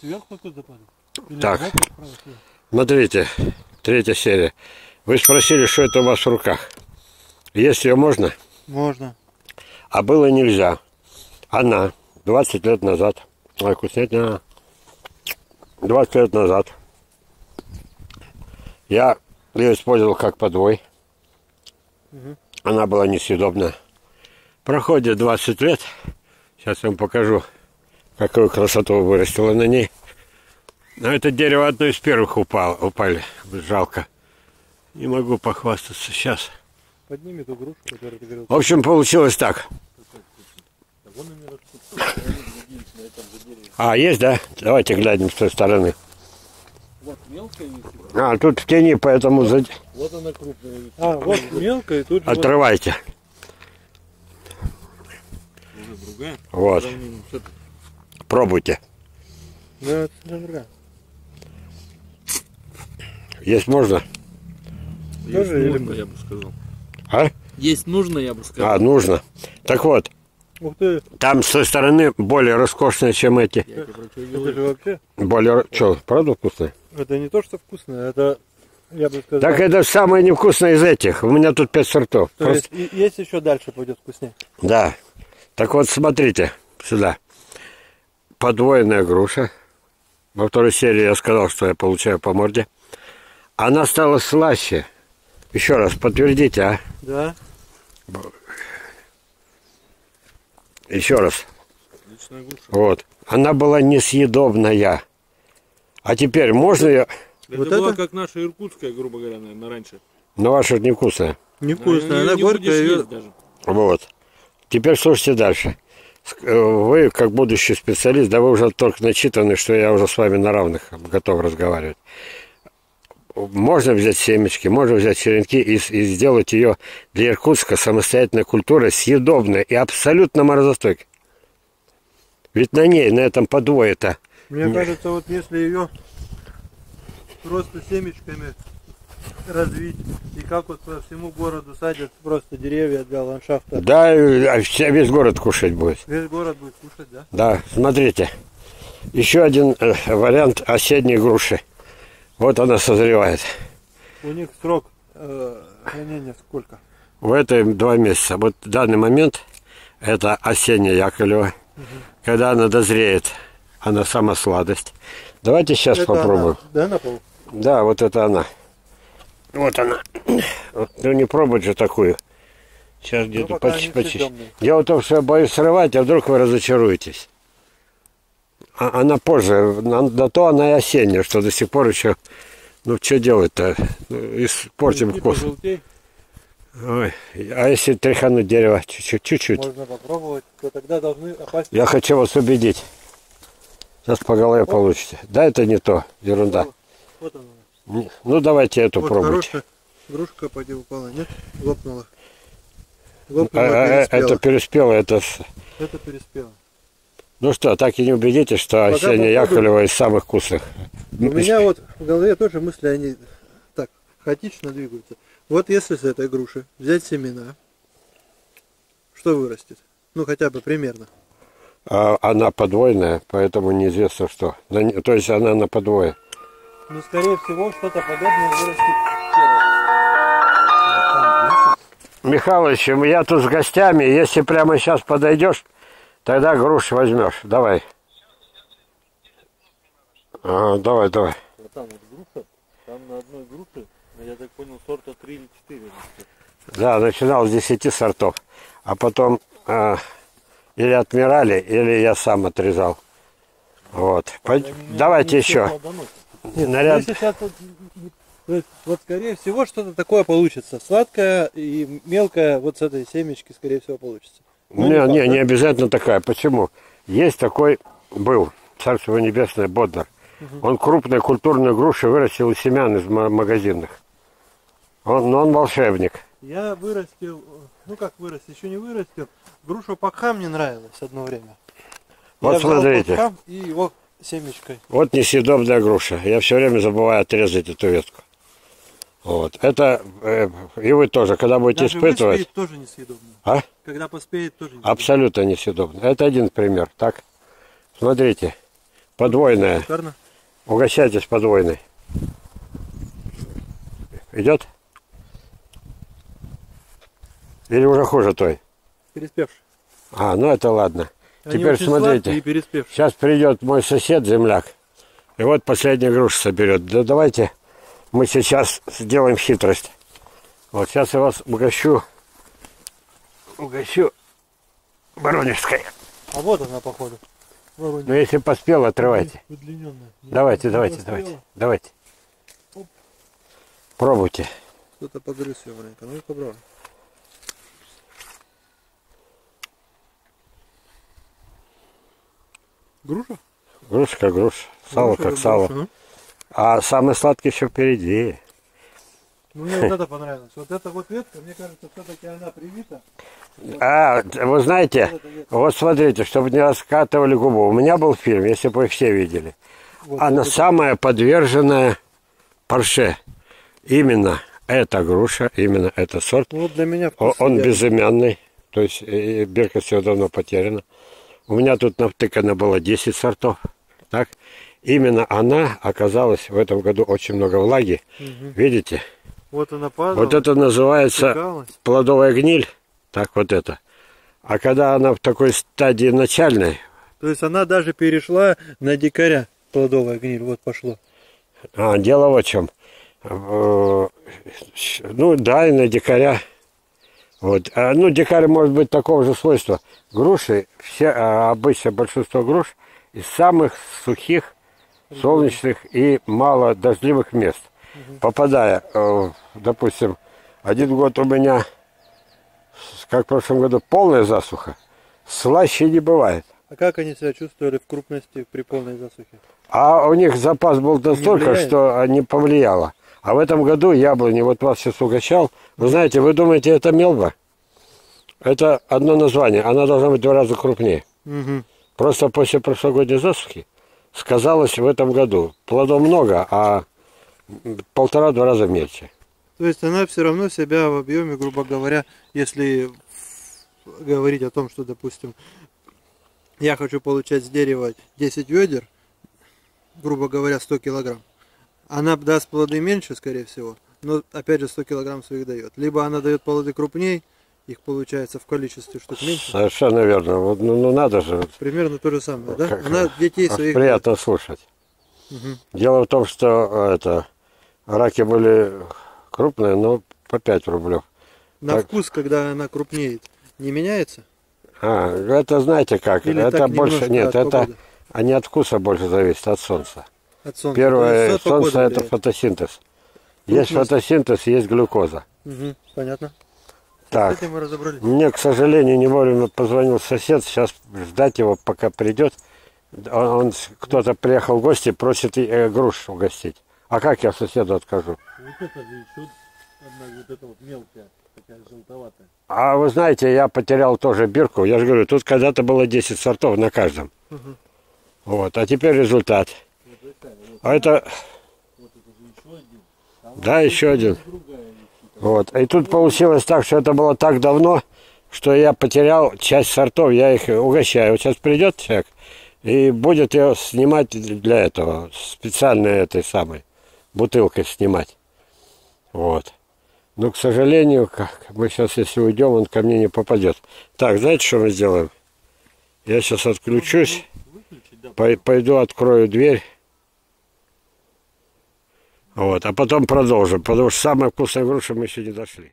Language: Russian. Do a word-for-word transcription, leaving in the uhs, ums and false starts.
есть вверх какой-то падает? Так, смотрите, третья серия. Вы спросили, что это у вас в руках. Есть ее можно? Можно. А было нельзя. Она двадцать лет назад. Ой, вкуснятина. двадцать лет назад я ее использовал как подвой. Угу. Она была несъедобна. Проходит двадцать лет. Сейчас я вам покажу, какую красоту вырастила на ней. Но это дерево одно из первых упало, упали. Жалко. Не могу похвастаться сейчас. Подними ту грушу, которую ты говорил. В общем, получилось так. А, есть, да? Давайте глянем с той стороны. Вот мелкая есть. А, тут в тени, поэтому... Вот она крупная. А, вот мелкая, тут же... Отрывайте. Уже другая. Вот. Пробуйте. Да, это есть можно? Есть нужно, или... я бы сказал. А? Есть нужно, я бы сказал. А, нужно. Так вот. Там с той стороны более роскошные, чем эти. Это же вообще... Более... Что, правда вкусное? Это не то, что вкусное, это... Я бы сказал... Так это самое невкусное из этих. У меня тут пять сортов. То Просто... есть, есть еще дальше пойдет вкуснее? Да. Так вот, смотрите сюда. Подвоенная груша. Во второй серии я сказал, что я получаю по морде. Она стала слаще. Еще раз подтвердите, а? Да. Еще раз. Отличная груша. Вот. Она была несъедобная. А теперь можно ее... Это вот была это? Как наша иркутская, грубо говоря, наверное, раньше. Но ваша невкусная. Невкусная, она, она не горькая. Ее... даже. Вот. Теперь слушайте дальше. Вы, как будущий специалист, да вы уже только начитаны, что я уже с вами на равных готов разговаривать. Можно взять семечки, можно взять черенки и, и сделать ее для Иркутска самостоятельной культурой, съедобной и абсолютно морозостойкой. Ведь на ней, на этом подвое-то. Мне Нет. кажется, вот если ее просто семечками развить, и как вот по всему городу садят просто деревья для ландшафта. Да, весь город кушать будет. Весь город будет кушать, да? Да, смотрите. Еще один вариант осенней груши. Вот она созревает. У них срок э, хранения сколько? В этой два месяца. Вот в данный момент это осенняя Яковлева. Угу. Когда она дозреет, она сама сладость. Давайте сейчас это попробуем. Она, да, на пол? Да, вот это она. Вот она. Ну не пробовать же такую. Сейчас ну, где-то почти, почти. Я вот то, что я боюсь срывать, а вдруг вы разочаруетесь. Она позже, да то она и осенняя, что до сих пор еще, ну что делать-то, испортим вкус. Ой, а если тряхануть дерево чуть-чуть? Можно попробовать, то тогда должны опасть. Я хочу вас убедить. Сейчас по голове вот. Получите. Да, это не то, ерунда. Вот она. Ну давайте эту вот пробуйте. Хорошая грушка поди упала, нет? Лопнула. Лопнула, а, переспела. Это переспело, это... Это переспело. Ну что, так и не убедитесь, что пока осенняя Яковлева из самых вкусных. У меня вот в голове тоже мысли, они так хаотично двигаются. Вот если с этой груши взять семена, что вырастет? Ну хотя бы примерно. А, она подвойная, поэтому неизвестно что. То есть она на подвое. Ну скорее всего что-то подобное вырастет. Михалыч, я тут с гостями, если прямо сейчас подойдешь, тогда груши возьмешь. Давай. А, давай, давай. Вот там вот груша. Там на одной груше, я так понял, сорта три или четыре. Да, начинал с десяти сортов. А потом а, или отмирали, или я сам отрезал. Вот. Пой... Давайте еще. Нет, наряд... вот, вот скорее всего что-то такое получится. Сладкое и мелкое вот с этой семечки скорее всего получится. Ну, не, не, не, не обязательно такая. Почему? Есть такой, был, царство его небесное, Боднар. Угу. Он крупные культурные груши вырастил из семян из магазинных. Он, но он волшебник. Я вырастил, ну как вырастил, еще не вырастил. Грушу Пакхам мне нравилась одно время. Вот я смотрите. Пакхам и его семечкой. Вот несъедобная груша. Я все время забываю отрезать эту ветку. Вот. Это э, и вы тоже, когда будете даже испытывать. Поспеет, тоже несъедобно. А? Когда поспеет, тоже несъедобно. Абсолютно несъедобно. Это один пример. Так, смотрите, подвойная. Шикарно. Угощайтесь подвойной. Идет? Или уже хуже той? Переспевший. А, ну это ладно. Они теперь смотрите, сейчас придет мой сосед, земляк, и вот последняя груша соберет. Да давайте мы сейчас сделаем хитрость. Вот сейчас я вас угощу, угощу воронежской. А вот она, походу. Воронежская. Ну если поспела, отрывайте. Давайте, давайте, давайте, давайте. Оп. Пробуйте. Кто-то погрыз ее маленько, ну и попробуй. Груша? Груша как груша. Сало груша, как груша, сало. Ну? А самый сладкий еще впереди. Мне вот это понравилось. Вот эта вот ветка, мне кажется, все-таки она привита. А, вы знаете, вот смотрите, чтобы не раскатывали губу. У меня был фильм, если бы вы все видели. Вот, она вот самая подверженная парше. Именно эта груша, именно этот сорт. Ну, для меня он безымянный. То есть бирка все давно потеряна. У меня тут навтыкано было десять сортов. Так? Именно она оказалась в этом году очень много влаги. Угу. Видите? Вот она падала. Вот это называется стекалась. Плодовая гниль. Так вот это. А когда она в такой стадии начальной... То есть она даже перешла на дикаря, плодовая гниль. Вот пошло. А, дело вот в чем. Ну да, и на дикаря. Вот. А, ну, дикарь может быть такого же свойства. Груши, все, а, обычно большинство груш из самых сухих, солнечных и мало дождливых мест. Угу. Попадая, э, допустим, один год у меня, как в прошлом году, полная засуха, слаще не бывает. А как они себя чувствовали в крупности при полной засухе? А у них запас был настолько, что не повлияло. А в этом году яблони, вот вас сейчас угощал. Вы знаете, вы думаете, это мелба? Это одно название. Она должна быть в два раза крупнее. Угу. Просто после прошлогодней засухи сказалось в этом году. Плодов много, а полтора-два раза мельче. То есть она все равно себя в объеме, грубо говоря, если говорить о том, что, допустим, я хочу получать с дерева десять ведер, грубо говоря, сто килограмм. Она даст плоды меньше, скорее всего, но опять же сто килограмм своих дает. Либо она дает плоды крупней, их получается в количестве штук меньше. Совершенно верно. Вот, ну, ну надо же. Примерно то же самое, да? Как, она детей своих приятно дает. Слушать. Угу. Дело в том, что это раки были крупные, но по пять рублев. На так... вкус, когда она крупнеет, не меняется? А, это знаете как? Или это больше нет, это они от вкуса больше зависят, от солнца. Солнца. Первое, солнце, солнце это влияет. Фотосинтез. Есть глюкоза. Фотосинтез, есть глюкоза. Угу, понятно. Так, мне, к сожалению, не вовремя позвонил сосед, сейчас ждать его, пока придет. Он, он кто-то приехал в гости, просит э, груш угостить. А как я соседу откажу? Вот это же еще одна, вот эта вот мелкая, такая желтоватая. А вы знаете, я потерял тоже бирку. Я же говорю, тут когда-то было десять сортов на каждом. Угу. Вот, а теперь результат. А это... Вот это еще один. А вот да, еще один. Вот. И тут получилось так, что это было так давно, что я потерял часть сортов, я их угощаю. Вот сейчас придет человек и будет ее снимать для этого, специально этой самой бутылкой снимать. Вот. Но, к сожалению, как мы сейчас, если уйдем, он ко мне не попадет. Так, знаете, что мы сделаем? Я сейчас отключусь, пойду открою дверь. Вот, а потом продолжим, потому что самые вкусные груши мы еще не дошли.